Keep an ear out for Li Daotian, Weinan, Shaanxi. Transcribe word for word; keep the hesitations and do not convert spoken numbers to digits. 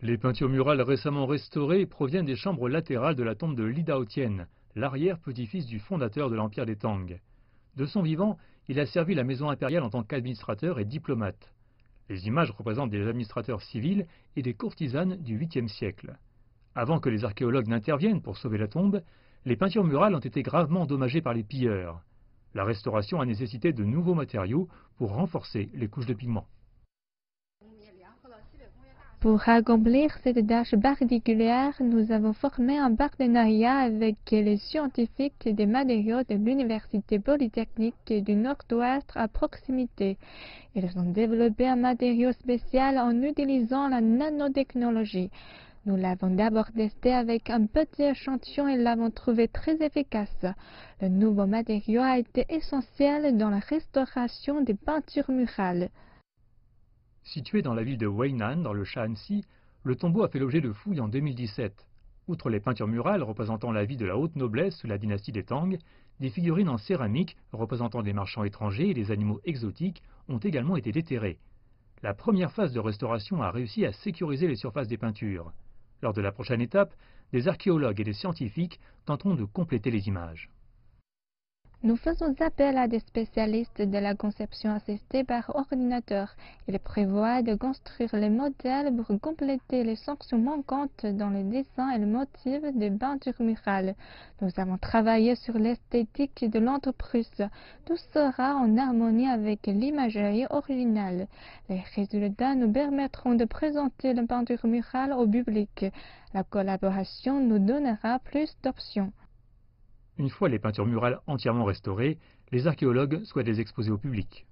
Les peintures murales récemment restaurées proviennent des chambres latérales de la tombe de Li Daotian, l'arrière-petit-fils du fondateur de l'Empire des Tang. De son vivant, il a servi la maison impériale en tant qu'administrateur et diplomate. Les images représentent des administrateurs civils et des courtisanes du huitième siècle. Avant que les archéologues n'interviennent pour sauver la tombe, les peintures murales ont été gravement endommagées par les pilleurs. La restauration a nécessité de nouveaux matériaux pour renforcer les couches de pigments. Pour accomplir cette tâche particulière, nous avons formé un partenariat avec les scientifiques des matériaux de l'Université polytechnique du Nord-Ouest à proximité. Ils ont développé un matériau spécial en utilisant la nanotechnologie. Nous l'avons d'abord testé avec un petit échantillon et l'avons trouvé très efficace. Le nouveau matériau a été essentiel dans la restauration des peintures murales. Situé dans la ville de Weinan, dans le Shaanxi, le tombeau a fait l'objet de fouilles en deux mille dix-sept. Outre les peintures murales représentant la vie de la haute noblesse sous la dynastie des Tang, des figurines en céramique représentant des marchands étrangers et des animaux exotiques ont également été déterrées. La première phase de restauration a réussi à sécuriser les surfaces des peintures. Lors de la prochaine étape, des archéologues et des scientifiques tenteront de compléter les images. Nous faisons appel à des spécialistes de la conception assistée par ordinateur. Il prévoit de construire les modèles pour compléter les sections manquantes dans les dessins et le motif des peintures murales. Nous avons travaillé sur l'esthétique de l'entreprise. Tout sera en harmonie avec l'imagerie originale. Les résultats nous permettront de présenter la peinture murale au public. La collaboration nous donnera plus d'options. Une fois les peintures murales entièrement restaurées, les archéologues souhaitent les exposer au public.